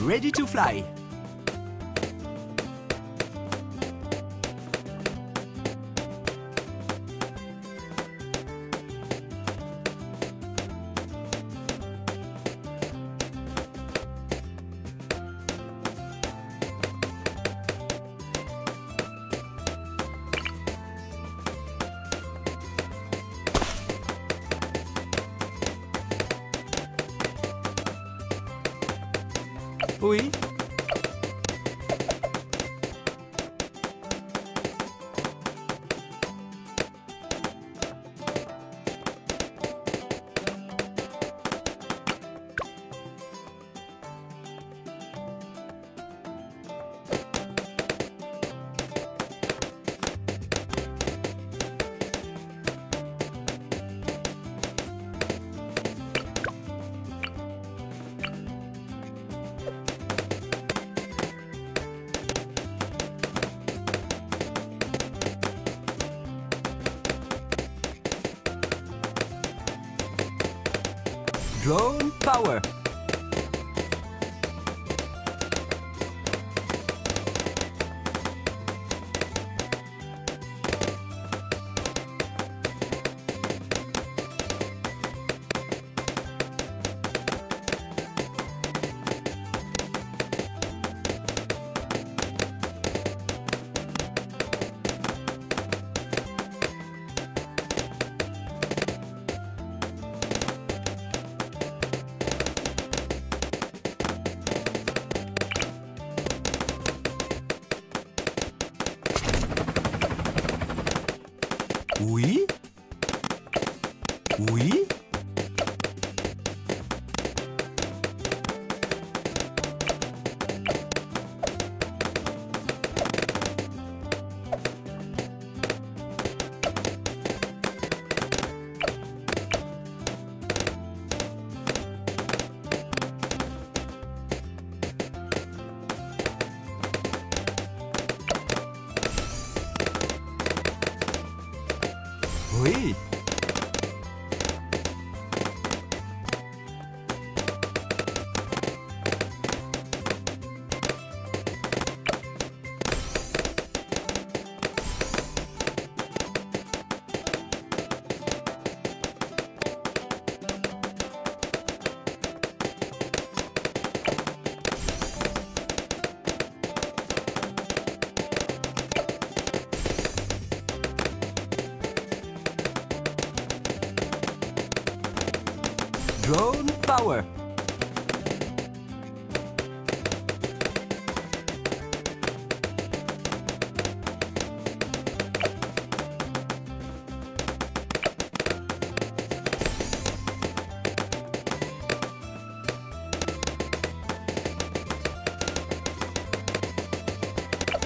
Ready to fly. Oui. Drone power. Oui. Oui. Oui. Drone power.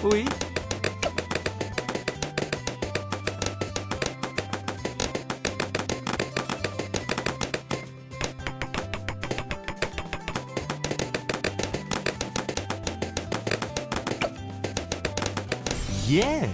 Oui. Yeah!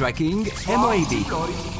Tracking MOAB.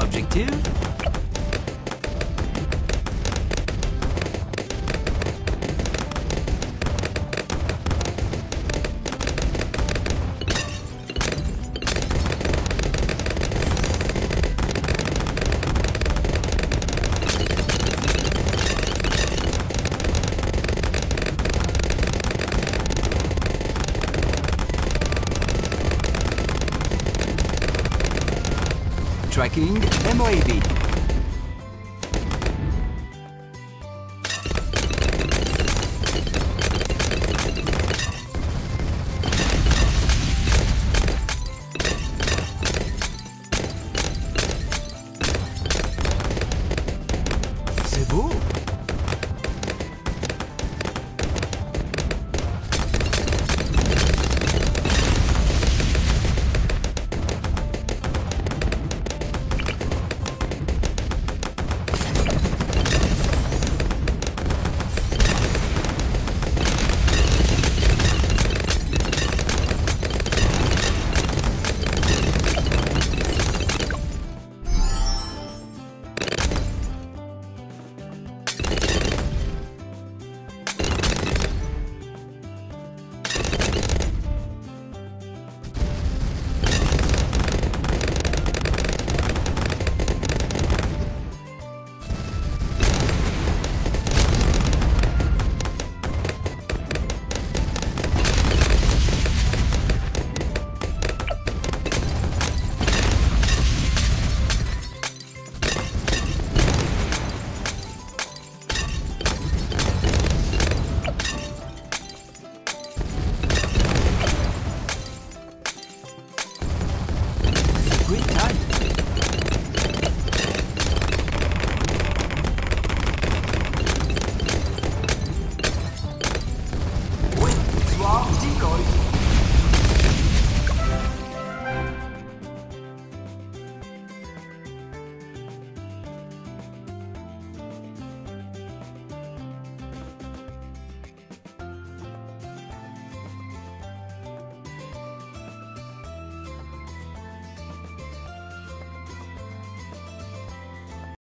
Objective? Tracking MOAB.